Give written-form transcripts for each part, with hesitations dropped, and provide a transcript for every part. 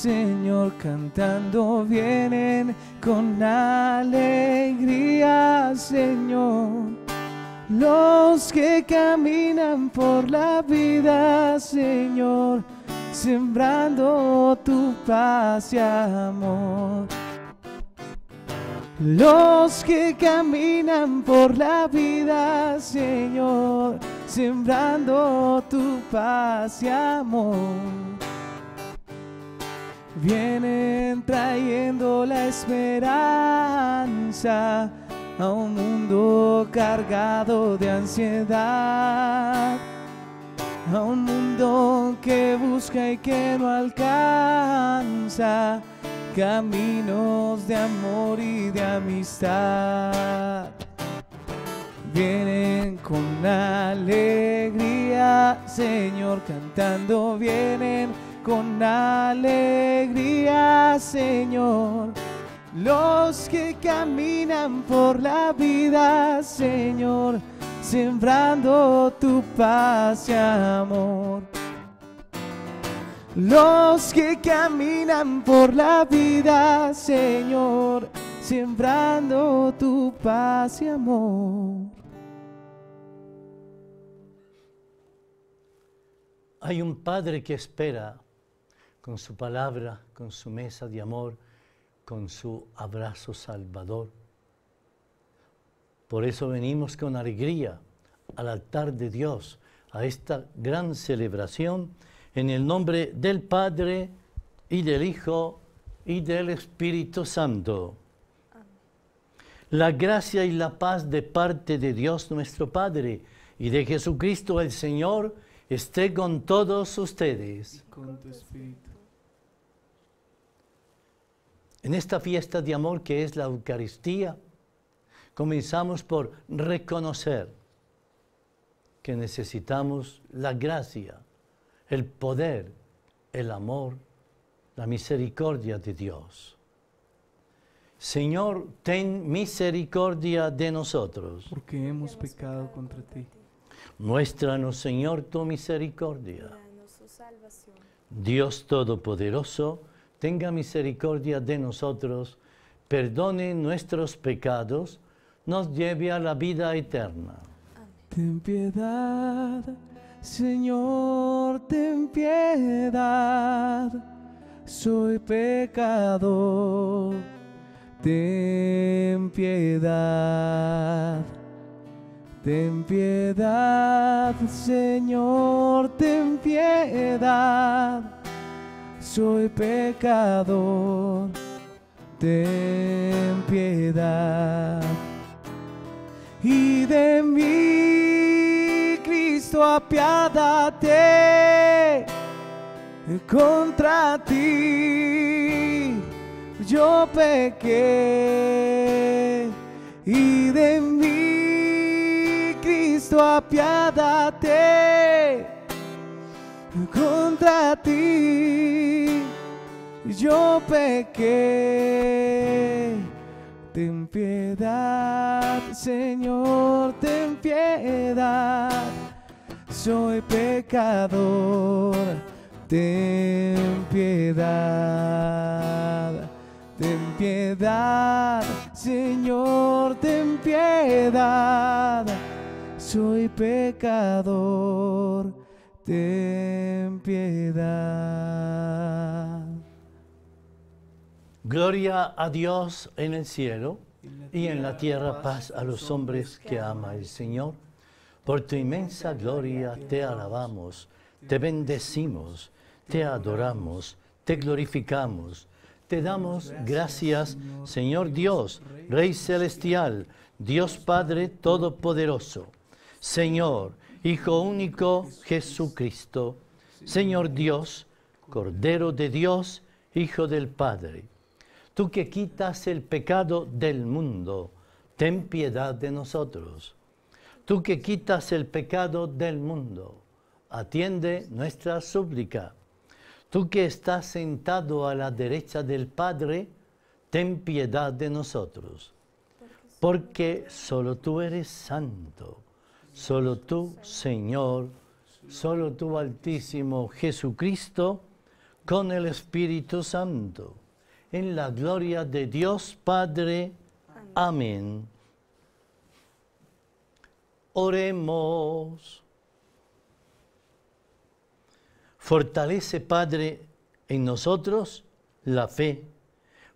Señor, cantando vienen con alegría, Señor. Los que caminan por la vida, Señor, sembrando tu paz y amor. Los que caminan por la vida, Señor, sembrando tu paz y amor. Vienen trayendo la esperanza a un mundo cargado de ansiedad, a un mundo que busca y que no alcanza caminos de amor y de amistad. Vienen con alegría, Señor, cantando. Vienen con alegría, Señor. Los que caminan por la vida, Señor, sembrando tu paz y amor. Los que caminan por la vida, Señor, sembrando tu paz y amor. Hay un Padre que espera con su palabra, con su mesa de amor, con su abrazo salvador. Por eso venimos con alegría al altar de Dios, a esta gran celebración, en el nombre del Padre, y del Hijo, y del Espíritu Santo. Amén. La gracia y la paz de parte de Dios nuestro Padre, y de Jesucristo el Señor, esté con todos ustedes. Y con tu espíritu. En esta fiesta de amor que es la Eucaristía, comenzamos por reconocer que necesitamos la gracia, el poder, el amor, la misericordia de Dios. Señor, ten misericordia de nosotros. Porque hemos pecado contra ti. Muéstranos, Señor, tu misericordia. Dios Todopoderoso, tenga misericordia de nosotros, perdone nuestros pecados, nos lleve a la vida eterna. Amén. Ten piedad, Señor, ten piedad, soy pecador, ten piedad. Ten piedad, Señor, ten piedad, soy pecador, ten piedad. Y de mí, Cristo, apiádate, contra ti yo pequé, y de mí, Cristo, apiádate, contra ti yo pequé. Ten piedad, Señor, ten piedad, soy pecador, ten piedad. Ten piedad, Señor, ten piedad, soy pecador, ten piedad. Gloria a Dios en el cielo y en la tierra paz a los hombres que ama el Señor. Por tu inmensa gloria te alabamos, te bendecimos, te adoramos, te glorificamos. Te damos gracias, Señor Dios, Rey Celestial, Dios Padre Todopoderoso. Señor, Hijo único, Jesucristo. Señor Dios, Cordero de Dios, Hijo del Padre. Tú que quitas el pecado del mundo, ten piedad de nosotros. Tú que quitas el pecado del mundo, atiende nuestra súplica. Tú que estás sentado a la derecha del Padre, ten piedad de nosotros. Porque solo tú eres santo, solo tú, Señor, solo tú, Altísimo Jesucristo, con el Espíritu Santo, en la gloria de Dios Padre. Amén. Oremos. Fortalece, Padre, en nosotros la fe,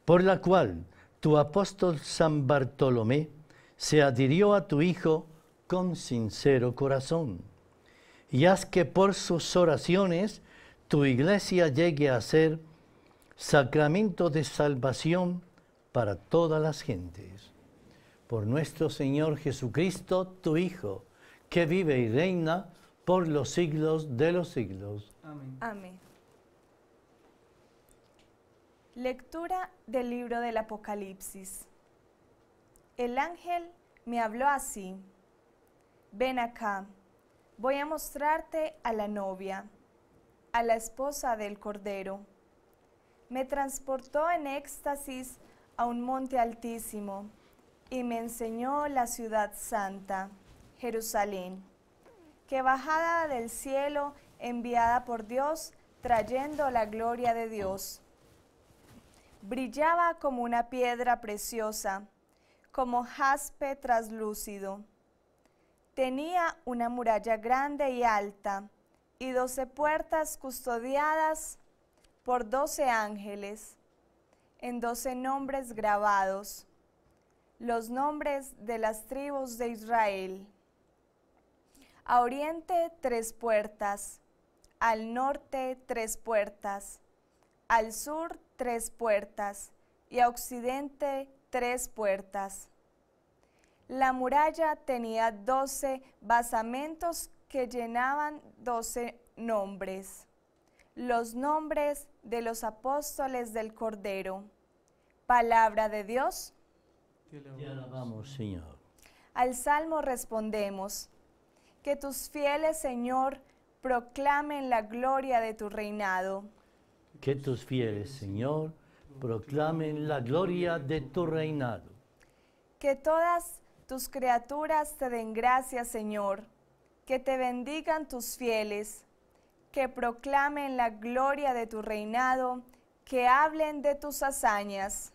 por la cual tu apóstol San Bartolomé se adhirió a tu Hijo con sincero corazón, y haz que por sus oraciones tu Iglesia llegue a ser sacramento de salvación para todas las gentes. Por nuestro Señor Jesucristo, tu Hijo, que vive y reina por los siglos de los siglos. Amén. Amén. Lectura del libro del Apocalipsis. El ángel me habló así: ven acá, voy a mostrarte a la novia, a la esposa del Cordero. Me transportó en éxtasis a un monte altísimo y me enseñó la ciudad santa, Jerusalén, que bajaba del cielo, enviada por Dios, trayendo la gloria de Dios. Brillaba como una piedra preciosa, como jaspe traslúcido. Tenía una muralla grande y alta, y 12 puertas custodiadas por 12 ángeles, en 12 nombres grabados, los nombres de las tribus de Israel. A oriente 3 puertas, al norte 3 puertas, al sur 3 puertas y a occidente 3 puertas. La muralla tenía 12 basamentos que llenaban 12 nombres, los nombres de los apóstoles del Cordero. Palabra de Dios. Te alabamos, Señor. Al Salmo respondemos: que tus fieles, Señor, proclamen la gloria de tu reinado. Que tus fieles, Señor, proclamen la gloria de tu reinado. Que todas tus criaturas te den gracias, Señor. Que te bendigan tus fieles. Que proclamen la gloria de tu reinado. Que hablen de tus hazañas.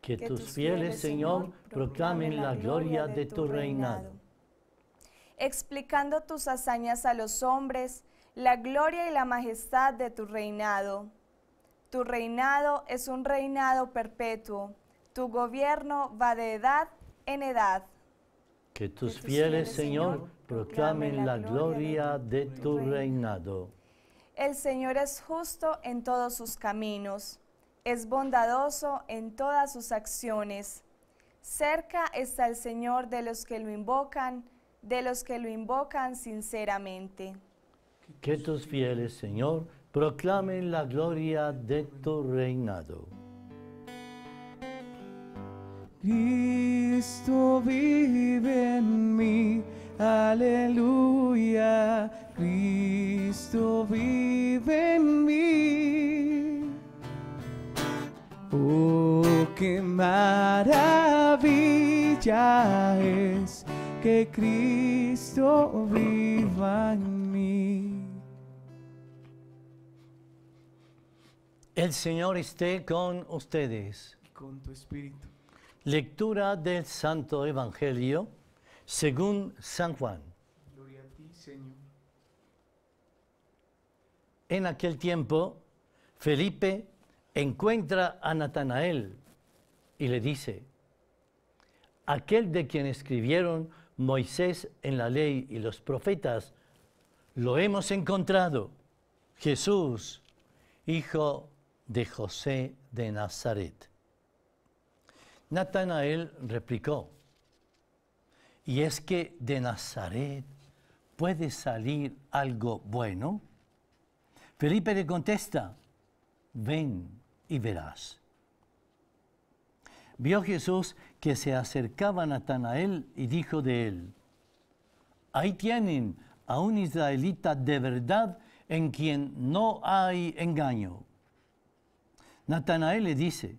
Que tus fieles, Señor, proclamen la gloria de tu reinado. Explicando tus hazañas a los hombres, la gloria y la majestad de tu reinado. Tu reinado es un reinado perpetuo, tu gobierno va de edad en edad. Que tus fieles, Señor, proclamen la gloria de tu reinado. El Señor es justo en todos sus caminos, es bondadoso en todas sus acciones. Cerca está el Señor de los que lo invocan sinceramente. Que tus fieles, Señor, proclamen la gloria de tu reinado. Cristo vive en mí, aleluya. Cristo vive en mí. Oh, qué maravilla es que Cristo viva en mí. El Señor esté con ustedes. Y con tu espíritu. Lectura del Santo Evangelio según San Juan. Gloria a ti, Señor. En aquel tiempo, Felipe encuentra a Natanael y le dice: aquel de quien escribieron Moisés en la ley y los profetas, lo hemos encontrado, Jesús, hijo de José de Nazaret. Natanael replicó: ¿y es que de Nazaret puede salir algo bueno? Felipe le contesta: ven y verás. Vio Jesús que se acercaba a Natanael y dijo de él: ahí tienen a un israelita de verdad en quien no hay engaño. Natanael le dice: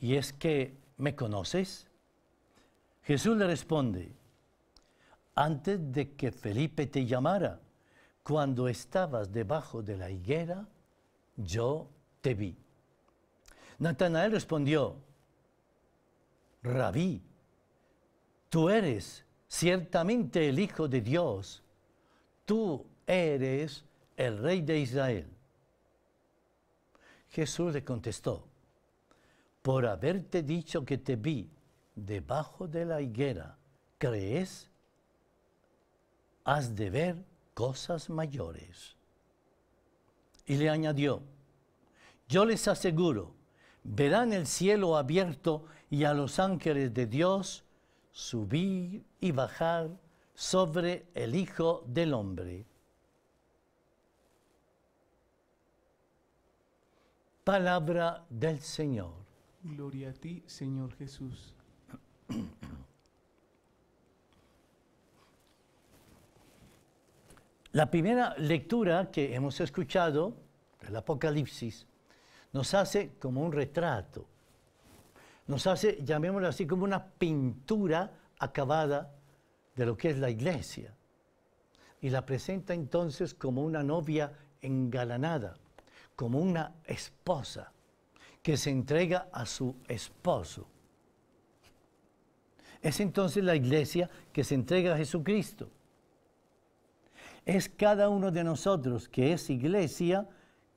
¿y es que me conoces? Jesús le responde: antes de que Felipe te llamara, cuando estabas debajo de la higuera, yo te vi. Natanael respondió, Rabí, tú eres ciertamente el Hijo de Dios, tú eres el Rey de Israel. Jesús le contestó, por haberte dicho que te vi debajo de la higuera, ¿crees? Has de ver cosas mayores. Y le añadió, yo les aseguro, verán el cielo abierto y a los ángeles de Dios subir y bajar sobre el Hijo del Hombre. Palabra del Señor. Gloria a ti, Señor Jesús. La primera lectura que hemos escuchado, el Apocalipsis, nos hace como un retrato, nos hace, llamémoslo así, como una pintura acabada de lo que es la iglesia. Y la presenta entonces como una novia engalanada, como una esposa que se entrega a su esposo. Es entonces la iglesia que se entrega a Jesucristo. Es cada uno de nosotros que es iglesia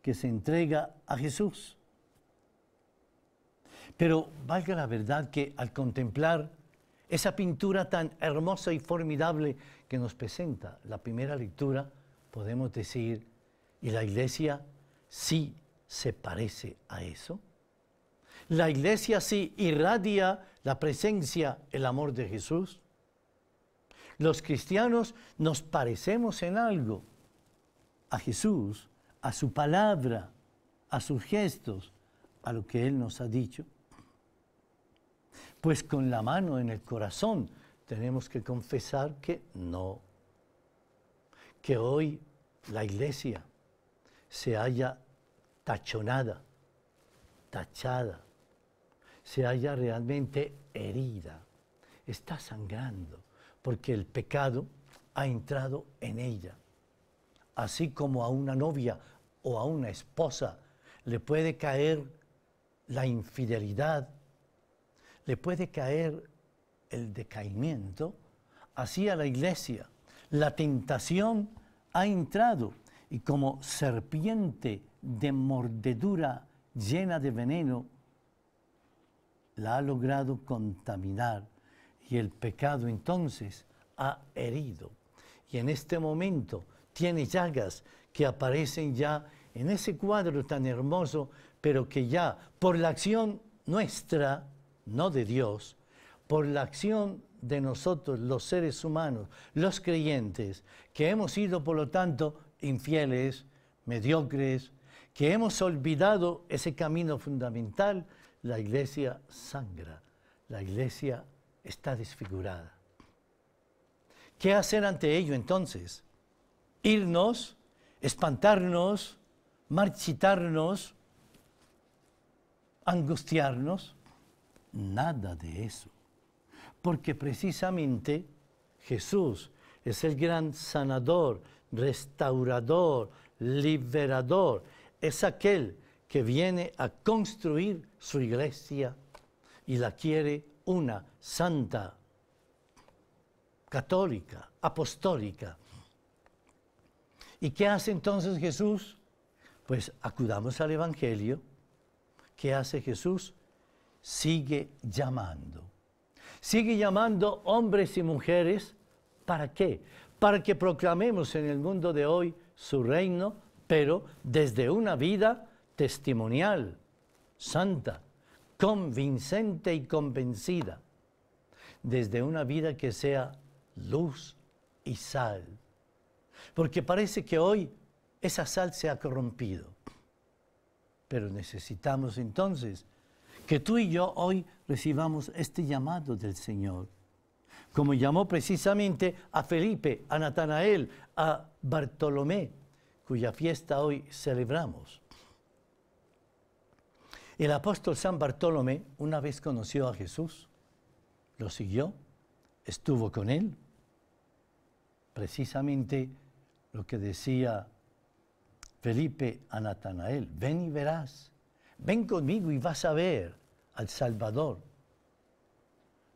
que se entrega a Jesús. Pero valga la verdad que al contemplar esa pintura tan hermosa y formidable que nos presenta la primera lectura, podemos decir, ¿y la iglesia sí se parece a eso? ¿La iglesia sí irradia la presencia, el amor de Jesús? Los cristianos nos parecemos en algo a Jesús, a su palabra, a sus gestos, a lo que Él nos ha dicho. Pues con la mano en el corazón tenemos que confesar que no, que hoy la iglesia se haya tachonada, tachada, se haya realmente herida, está sangrando, porque el pecado ha entrado en ella. Así como a una novia o a una esposa le puede caer la infidelidad, le puede caer el decaimiento, así a la iglesia la tentación ha entrado y como serpiente de mordedura llena de veneno la ha logrado contaminar y el pecado entonces ha herido. Y en este momento tiene llagas que aparecen ya en ese cuadro tan hermoso, pero que ya por la acción nuestra, no de Dios, por la acción de nosotros los seres humanos, los creyentes, que hemos sido por lo tanto infieles, mediocres, que hemos olvidado ese camino fundamental, la iglesia sangra, la iglesia está desfigurada. ¿Qué hacer ante ello entonces? ¿Irnos, espantarnos, marchitarnos, angustiarnos? Nada de eso, porque precisamente Jesús es el gran sanador, restaurador, liberador, es aquel que viene a construir su iglesia y la quiere una santa, católica, apostólica. ¿Y qué hace entonces Jesús? Pues acudamos al Evangelio. ¿Qué hace Jesús? Sigue llamando. Sigue llamando hombres y mujeres. ¿Para qué? Para que proclamemos en el mundo de hoy su reino, pero desde una vida testimonial, santa, convincente y convencida. Desde una vida que sea luz y sal. Porque parece que hoy esa sal se ha corrompido. Pero necesitamos entonces que tú y yo hoy recibamos este llamado del Señor. Como llamó precisamente a Felipe, a Natanael, a Bartolomé, cuya fiesta hoy celebramos. El apóstol San Bartolomé una vez conoció a Jesús, lo siguió, estuvo con él. Precisamente lo que decía Felipe a Natanael, ven y verás, ven conmigo y vas a ver al Salvador.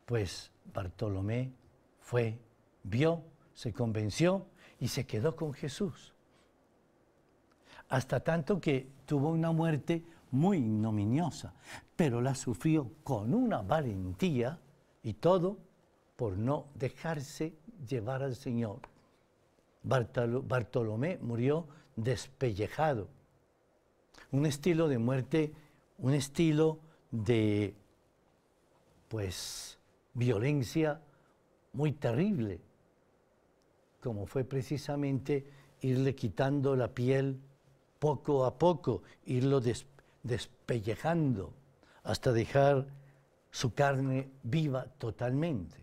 Pues Bartolomé fue, vio, se convenció y se quedó con Jesús. Hasta tanto que tuvo una muerte muy ignominiosa, pero la sufrió con una valentía y todo por no dejarse llevar al Señor. Bartolomé murió despellejado, un estilo de muerte, un estilo de, pues, violencia muy terrible, como fue precisamente irle quitando la piel poco a poco, irlo despellejando hasta dejar su carne viva totalmente.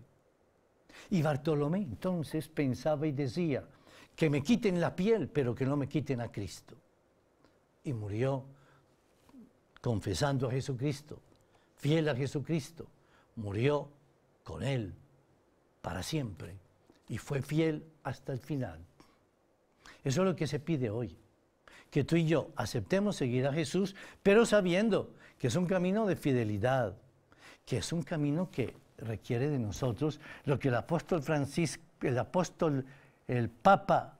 Y Bartolomé entonces pensaba y decía, que me quiten la piel, pero que no me quiten a Cristo. Y murió confesando a Jesucristo, fiel a Jesucristo, murió con Él para siempre y fue fiel hasta el final. Eso es lo que se pide hoy, que tú y yo aceptemos seguir a Jesús, pero sabiendo que es un camino de fidelidad, que es un camino que requiere de nosotros lo que el apóstol Francisco, el Papa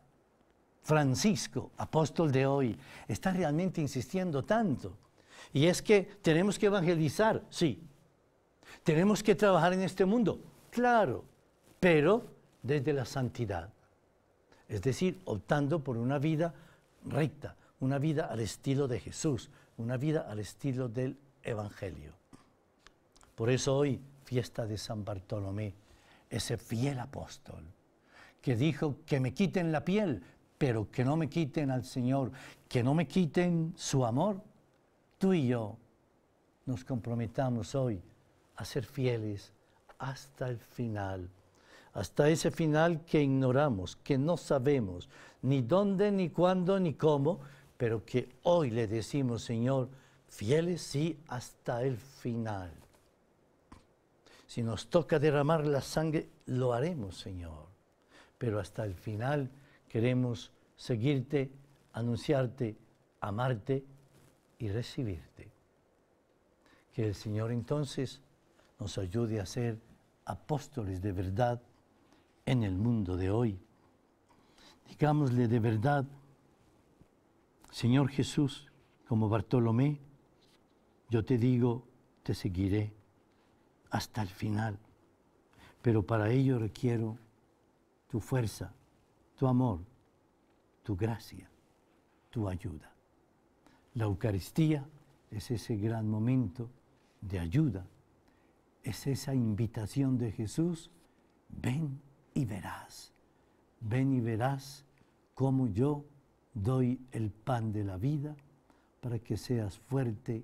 Francisco, apóstol de hoy, está realmente insistiendo tanto. Y es que tenemos que evangelizar, sí. Tenemos que trabajar en este mundo, claro, pero desde la santidad. Es decir, optando por una vida recta, una vida al estilo de Jesús, una vida al estilo del Evangelio. Por eso hoy, fiesta de San Bartolomé, ese fiel apóstol, que dijo que me quiten la piel, pero que no me quiten al Señor, que no me quiten su amor. Tú y yo nos comprometamos hoy a ser fieles hasta el final, hasta ese final que ignoramos, que no sabemos ni dónde, ni cuándo, ni cómo, pero que hoy le decimos, Señor, fieles sí hasta el final. Si nos toca derramar la sangre, lo haremos, Señor. Pero hasta el final queremos seguirte, anunciarte, amarte y recibirte. Que el Señor entonces nos ayude a ser apóstoles de verdad en el mundo de hoy. Digámosle de verdad, Señor Jesús, como Bartolomé, yo te digo, te seguiré hasta el final, pero para ello requiero tu fuerza, tu amor, tu gracia, tu ayuda. La Eucaristía es ese gran momento de ayuda, es esa invitación de Jesús, ven y verás cómo yo doy el pan de la vida para que seas fuerte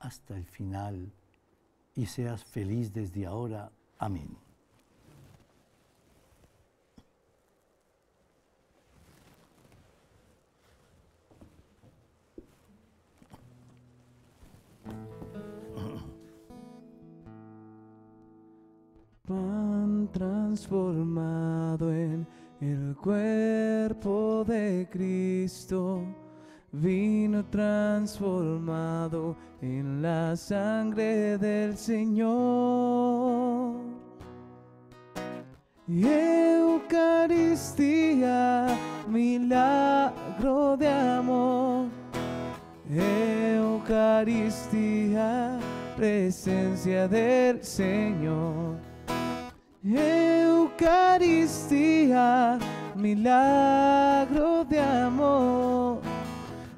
hasta el final y seas feliz desde ahora. Amén. Pan transformado en el cuerpo de Cristo, vino transformado en la sangre del Señor. Eucaristía, milagro de amor. Eucaristía, presencia del Señor. Eucaristía, milagro de amor.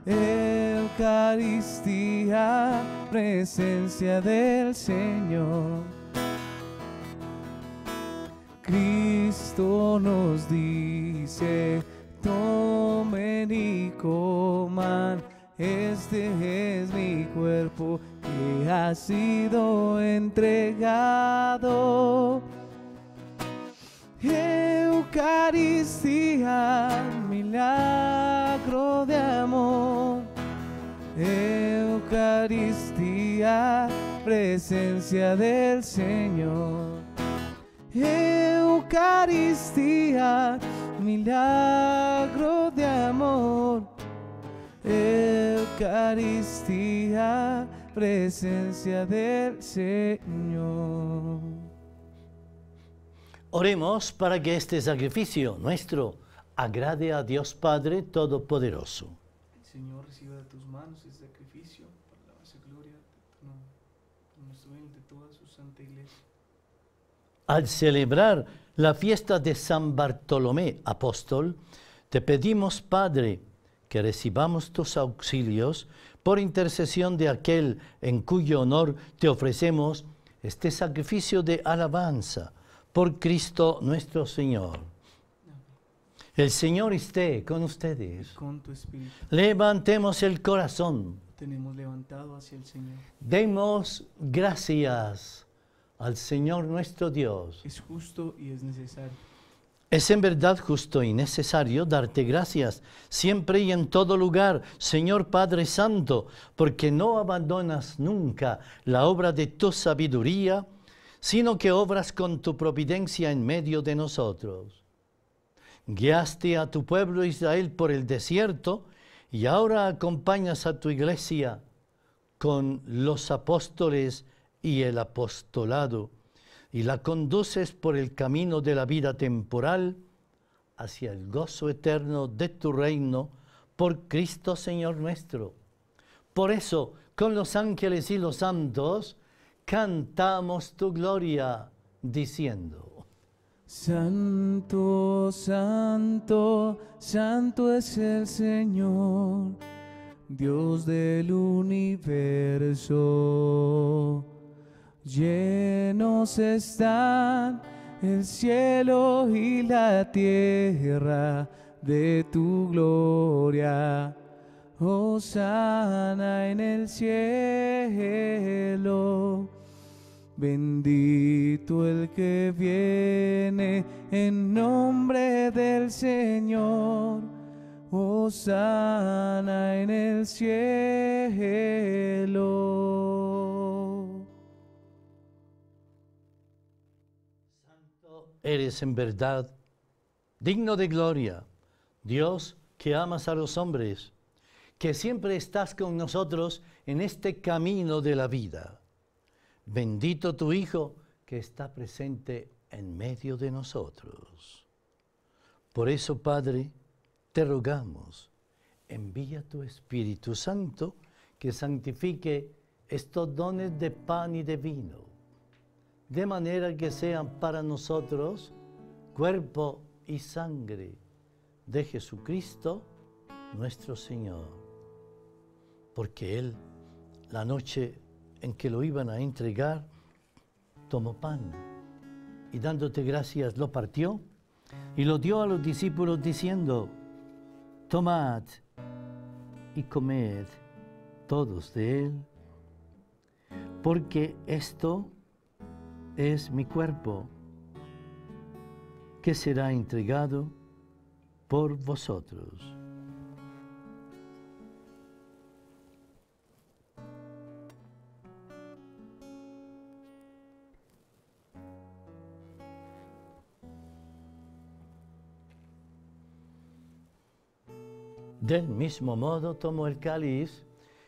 Eucaristía, presencia del Señor. Cristo nos dice, tomen y coman, este es mi cuerpo que ha sido entregado. Eucaristía, milagro de amor. Eucaristía, presencia del Señor. Eucaristía, milagro de amor. Eucaristía, presencia del Señor. Oremos para que este sacrificio nuestro agrade a Dios Padre Todopoderoso. El Señor reciba de tus manos este sacrificio para la base gloria de tu nombre, como estuve de toda su santa iglesia. Al celebrar la fiesta de San Bartolomé, apóstol, te pedimos, Padre, que recibamos tus auxilios por intercesión de aquel en cuyo honor te ofrecemos este sacrificio de alabanza por Cristo nuestro Señor. El Señor esté con ustedes. Con tu espíritu. Levantemos el corazón. Lo tenemos levantado hacia el Señor. Demos gracias al Señor nuestro Dios. Es justo y es necesario. Es en verdad justo y necesario darte gracias siempre y en todo lugar, Señor Padre Santo, porque no abandonas nunca la obra de tu sabiduría, sino que obras con tu providencia en medio de nosotros. Guiaste a tu pueblo Israel por el desierto y ahora acompañas a tu iglesia con los apóstoles y el apostolado, y la conduces por el camino de la vida temporal hacia el gozo eterno de tu reino por Cristo Señor nuestro. Por eso, con los ángeles y los santos, cantamos tu gloria diciendo: Santo, santo, santo es el Señor, Dios del universo. Llenos están el cielo y la tierra de tu gloria. Hosana en el cielo. Bendito el que viene en nombre del Señor. Hosana en el cielo. Eres en verdad digno de gloria, Dios que amas a los hombres, que siempre estás con nosotros en este camino de la vida. Bendito tu Hijo que está presente en medio de nosotros. Por eso, Padre, te rogamos, envía tu Espíritu Santo que santifique estos dones de pan y de vino, de manera que sean para nosotros cuerpo y sangre de Jesucristo nuestro Señor. Porque Él, la noche en que lo iban a entregar, tomó pan y dándote gracias lo partió y lo dio a los discípulos diciendo: Tomad y comed todos de Él, porque esto es mi cuerpo, que será entregado por vosotros. Del mismo modo tomó el cáliz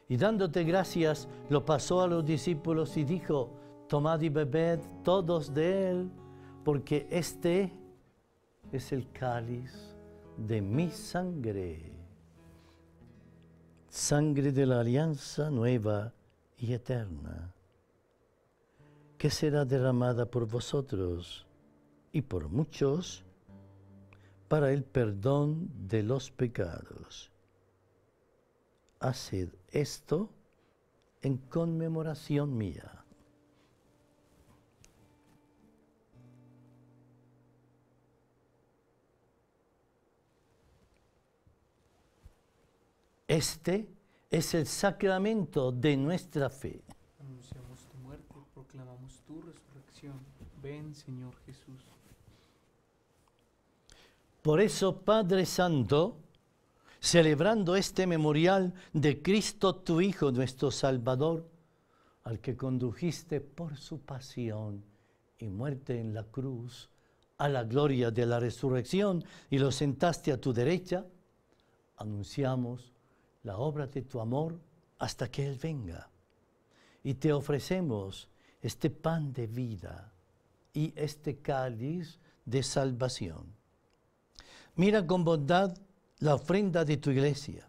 y dándote gracias lo pasó a los discípulos y dijo: Tomad y bebed todos de él, porque este es el cáliz de mi sangre, sangre de la alianza nueva y eterna, que será derramada por vosotros y por muchos para el perdón de los pecados. Haced esto en conmemoración mía. Este es el sacramento de nuestra fe. Anunciamos tu muerte, proclamamos tu resurrección. Ven, Señor Jesús. Por eso, Padre Santo, celebrando este memorial de Cristo, tu Hijo, nuestro Salvador, al que condujiste por su pasión y muerte en la cruz a la gloria de la resurrección y lo sentaste a tu derecha, anunciamos la obra de tu amor hasta que Él venga. Y te ofrecemos este pan de vida y este cáliz de salvación. Mira con bondad la ofrenda de tu iglesia,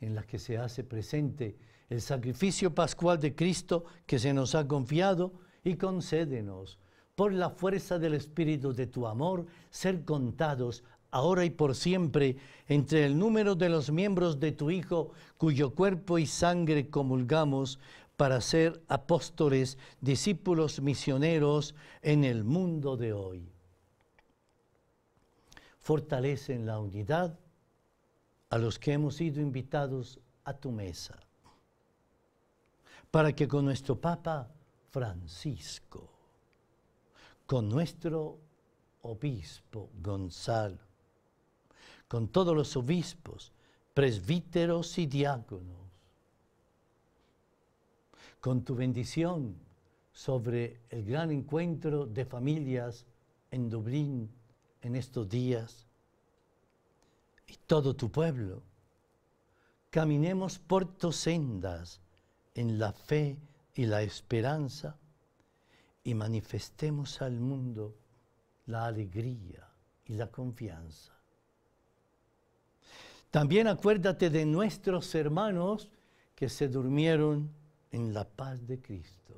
en la que se hace presente el sacrificio pascual de Cristo que se nos ha confiado, y concédenos, por la fuerza del Espíritu de tu amor, ser contados ahora y por siempre entre el número de los miembros de tu Hijo, cuyo cuerpo y sangre comulgamos para ser apóstoles, discípulos misioneros en el mundo de hoy. Fortalece en la unidad a los que hemos sido invitados a tu mesa, para que con nuestro Papa Francisco, con nuestro Obispo Gonzalo, con todos los obispos, presbíteros y diáconos, con tu bendición sobre el gran encuentro de familias en Dublín en estos días, y todo tu pueblo, caminemos por tus sendas en la fe y la esperanza, y manifestemos al mundo la alegría y la confianza. También acuérdate de nuestros hermanos que se durmieron en la paz de Cristo,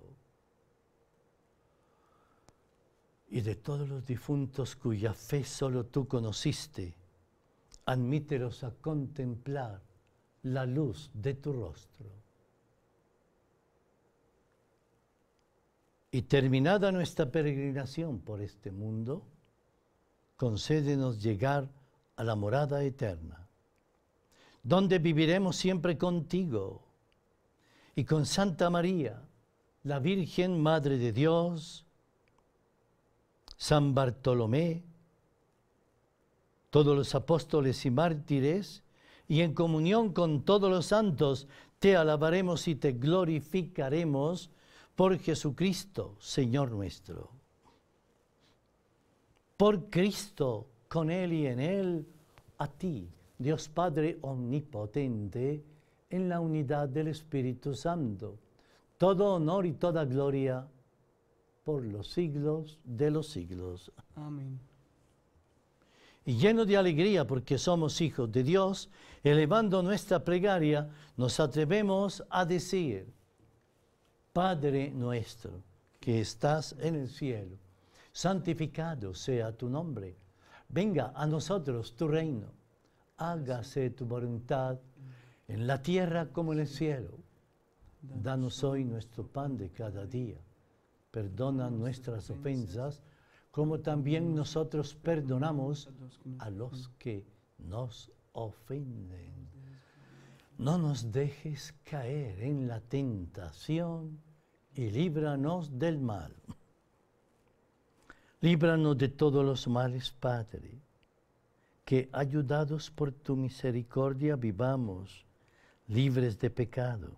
y de todos los difuntos cuya fe solo tú conociste. Admítelos a contemplar la luz de tu rostro. Y terminada nuestra peregrinación por este mundo, concédenos llegar a la morada eterna, donde viviremos siempre contigo y con Santa María, la Virgen Madre de Dios, San Bartolomé, todos los apóstoles y mártires, y en comunión con todos los santos, te alabaremos y te glorificaremos por Jesucristo, Señor nuestro. Por Cristo, con Él y en Él, a ti, Dios Padre omnipotente, en la unidad del Espíritu Santo, todo honor y toda gloria por los siglos de los siglos. Amén. Y lleno de alegría porque somos hijos de Dios, elevando nuestra plegaria, nos atrevemos a decir: Padre nuestro, que estás en el cielo, santificado sea tu nombre. Venga a nosotros tu reino, hágase tu voluntad en la tierra como en el cielo. Danos hoy nuestro pan de cada día. Perdona nuestras ofensas, como también nosotros perdonamos a los que nos ofenden. No nos dejes caer en la tentación y líbranos del mal. Líbranos de todos los males, Padre, que, ayudados por tu misericordia, vivamos libres de pecado,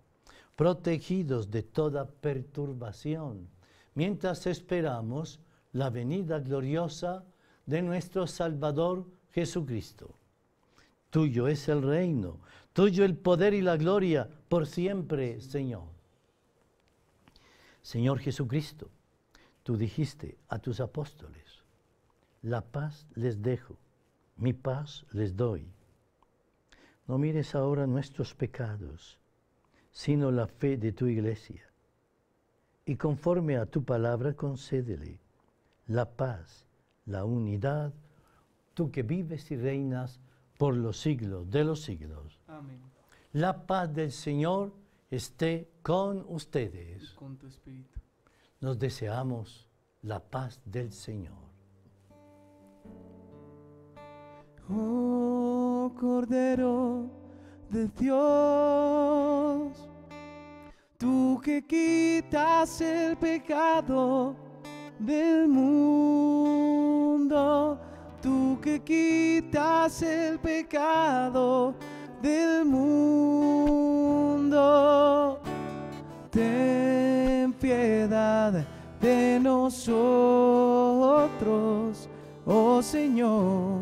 protegidos de toda perturbación, mientras esperamos la venida gloriosa de nuestro Salvador Jesucristo. Tuyo es el reino, tuyo el poder y la gloria, por siempre, Señor. Señor Jesucristo, tú dijiste a tus apóstoles: la paz les dejo, mi paz les doy. No mires ahora nuestros pecados, sino la fe de tu iglesia, y conforme a tu palabra concédele la paz, la unidad, tú que vives y reinas por los siglos de los siglos. Amén. La paz del Señor esté con ustedes. Y con tu espíritu. Nos deseamos la paz del Señor. Oh Cordero de Dios, tú que quitas el pecado del mundo, tú que quitas el pecado del mundo, ten piedad de nosotros, oh Señor.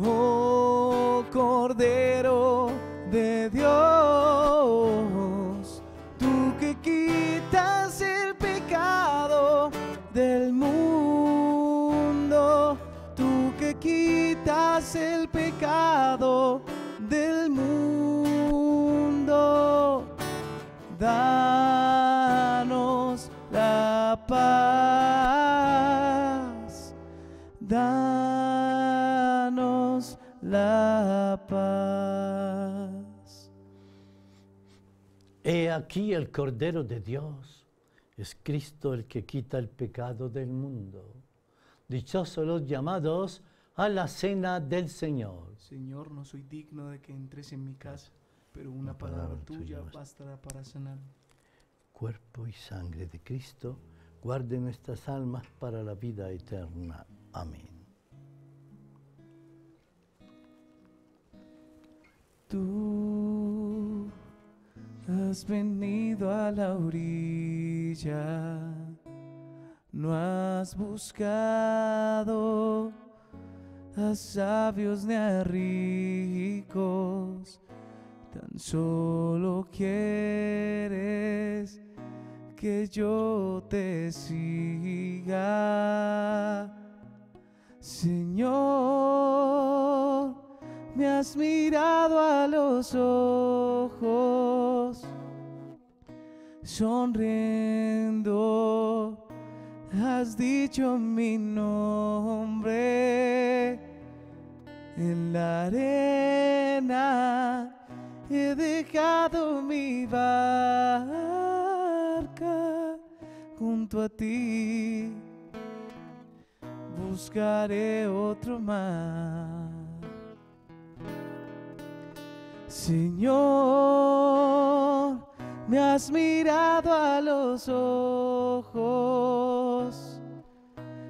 Oh Cordero de Dios, tú que quitas el pecado del mundo, tú que quitas el pecado del mundo, danos la paz, danos la paz. He aquí el Cordero de Dios, es Cristo el que quita el pecado del mundo. Dichosos los llamados a la cena del Señor. Señor, no soy digno de que entres en mi casa, pero una palabra tuya bastará para sanar. Cuerpo y sangre de Cristo, guarde nuestras almas para la vida eterna. Amén. Tú has venido a la orilla, no has buscado a sabios ni a ricos, tan solo quieres que yo te siga, Señor. Me has mirado a los ojos, sonriendo, has dicho mi nombre. En la arena he dejado mi barca, junto a ti buscaré otro mar. Señor, me has mirado a los ojos,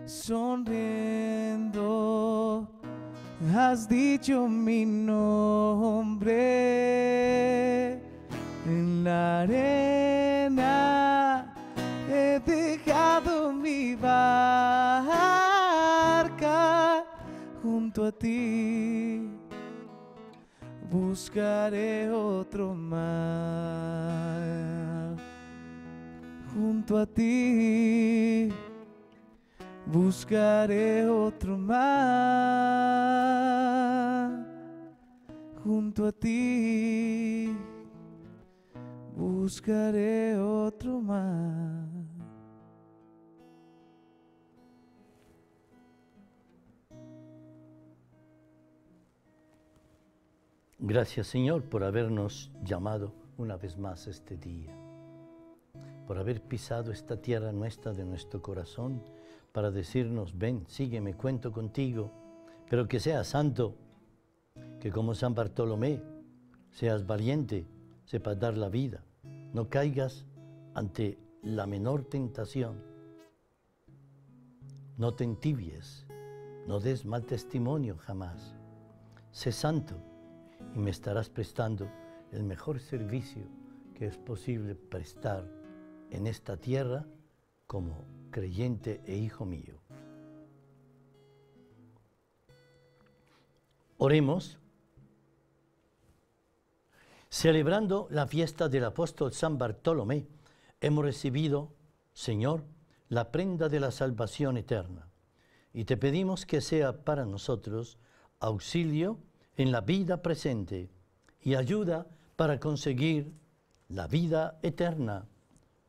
sonriendo, has dicho mi nombre. En la arena he dejado mi barca, junto a ti buscaré otro mar, junto a ti buscaré otro mar, junto a ti buscaré otro mar. Gracias, Señor, por habernos llamado una vez más este día, por haber pisado esta tierra nuestra de nuestro corazón para decirnos, ven, sígueme, cuento contigo, pero que seas santo, que como San Bartolomé seas valiente, sepas dar la vida, no caigas ante la menor tentación, no te entibies, no des mal testimonio jamás, sé santo, y me estarás prestando el mejor servicio que es posible prestar en esta tierra como creyente e hijo mío. Oremos, celebrando la fiesta del apóstol San Bartolomé, hemos recibido, Señor, la prenda de la salvación eterna, y te pedimos que sea para nosotros auxilio en la vida presente y ayuda para conseguir la vida eterna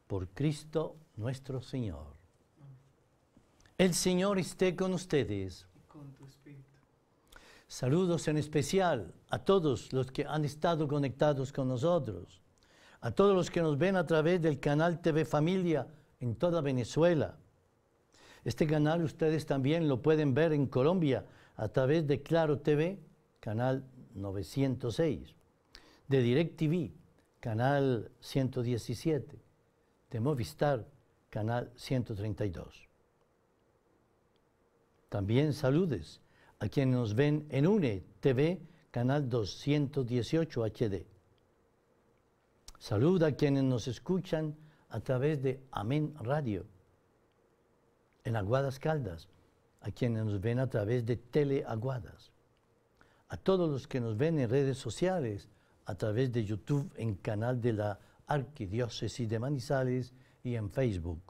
por Cristo nuestro Señor. El Señor esté con ustedes. Y con tu espíritu. Saludos en especial a todos los que han estado conectados con nosotros, a todos los que nos ven a través del canal TV Familia en toda Venezuela. Este canal ustedes también lo pueden ver en Colombia a través de Claro TV, canal 906, de DirecTV, canal 117, de Movistar, canal 132. También saludes a quienes nos ven en UNE TV, canal 218 HD. Saluda a quienes nos escuchan a través de Amen Radio, en Aguadas Caldas, a quienes nos ven a través de Tele Aguadas. a todos los que nos ven en redes sociales, a través de YouTube en canal de la Arquidiócesis de Manizales y en Facebook,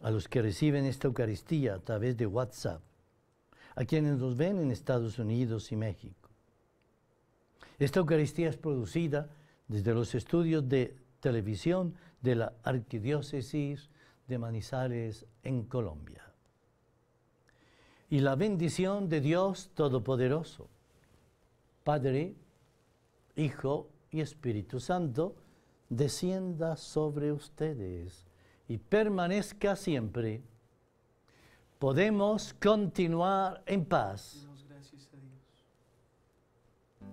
a los que reciben esta Eucaristía a través de WhatsApp, a quienes nos ven en Estados Unidos y México. Esta Eucaristía es producida desde los estudios de televisión de la Arquidiócesis de Manizales en Colombia. Y la bendición de Dios Todopoderoso, Padre, Hijo y Espíritu Santo, descienda sobre ustedes y permanezca siempre. Podemos continuar en paz. Gracias a Dios.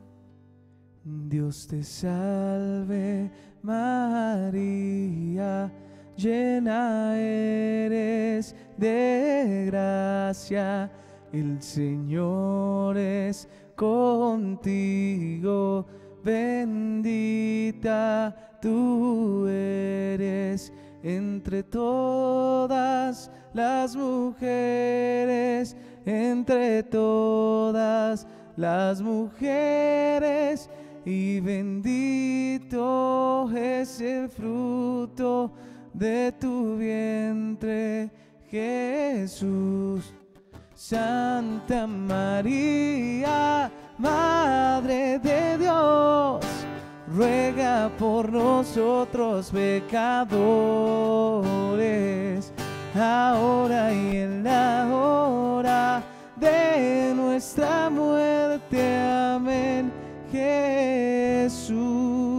Dios te salve María, llena eres de gracia, el Señor es contigo, bendita tú eres entre todas las mujeres, entre todas las mujeres, y bendito es el fruto de tu vientre, Jesús. Santa María, Madre de Dios, ruega por nosotros pecadores, ahora y en la hora de nuestra muerte. Amén, Jesús.